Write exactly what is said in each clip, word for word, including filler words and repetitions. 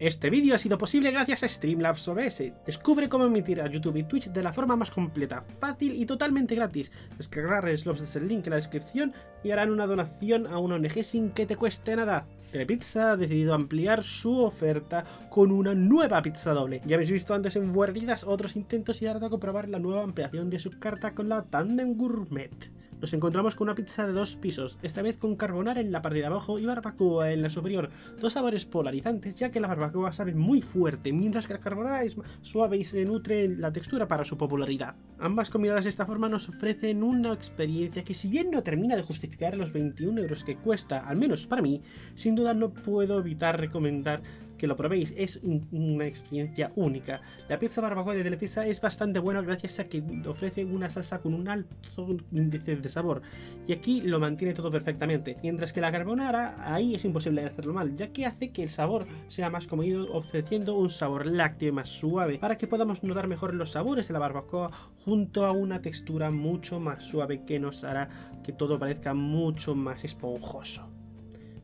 Este vídeo ha sido posible gracias a Streamlabs O B S. Descubre cómo emitir a YouTube y Twitch de la forma más completa, fácil y totalmente gratis. Descargar Slops desde el link en la descripción y harán una donación a una O N G sin que te cueste nada. Telepizza ha decidido ampliar su oferta con una nueva pizza doble. Ya habéis visto antes en Warreriadas otros intentos y ahora de comprobar la nueva ampliación de su carta con la Tandem Gourmet. Nos encontramos con una pizza de dos pisos, esta vez con carbonara en la parte de abajo y barbacoa en la superior. Dos sabores polarizantes, ya que la barbacoa sabe muy fuerte, mientras que la carbonara es suave y se nutre en la textura para su popularidad. Ambas comidas de esta forma nos ofrecen una experiencia que, si bien no termina de justificar los veintiún euros que cuesta, al menos para mí, sin duda no puedo evitar recomendar que lo probéis. Es una experiencia única. La pizza barbacoa de Telepizza es bastante buena gracias a que ofrece una salsa con un alto índice de sabor, y aquí lo mantiene todo perfectamente, mientras que la carbonara ahí es imposible hacerlo mal, ya que hace que el sabor sea más comido, ofreciendo un sabor lácteo y más suave, para que podamos notar mejor los sabores de la barbacoa junto a una textura mucho más suave que nos hará que todo parezca mucho más esponjoso.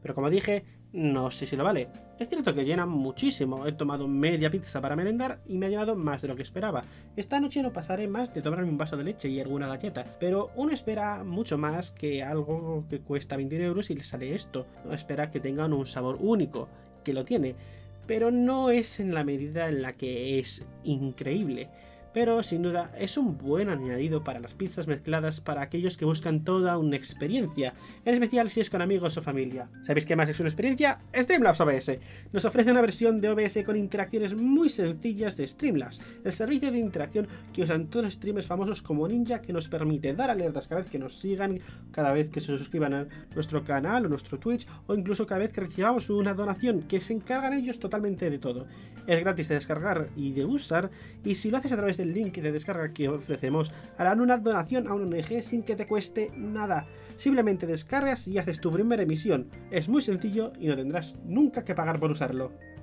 Pero como dije, no sé si lo vale. Es cierto que llena muchísimo. He tomado media pizza para merendar y me ha llenado más de lo que esperaba. Esta noche no pasaré más de tomarme un vaso de leche y alguna galleta, pero uno espera mucho más que algo que cuesta veintiún euros y le sale esto. Uno espera que tengan un sabor único, que lo tiene, pero no es en la medida en la que es increíble. Pero sin duda es un buen añadido para las pizzas mezcladas para aquellos que buscan toda una experiencia, en especial si es con amigos o familia. ¿Sabéis qué más es una experiencia? Streamlabs O B S. Nos ofrece una versión de O B S con interacciones muy sencillas de Streamlabs, el servicio de interacción que usan todos los streamers famosos como Ninja, que nos permite dar alertas cada vez que nos sigan, cada vez que se suscriban a nuestro canal o nuestro Twitch, o incluso cada vez que recibamos una donación, que se encargan ellos totalmente de todo. Es gratis de descargar y de usar, y si lo haces a través de el link de descarga que ofrecemos, harán una donación a una O N G sin que te cueste nada. Simplemente descargas y haces tu primera emisión. Es muy sencillo y no tendrás nunca que pagar por usarlo.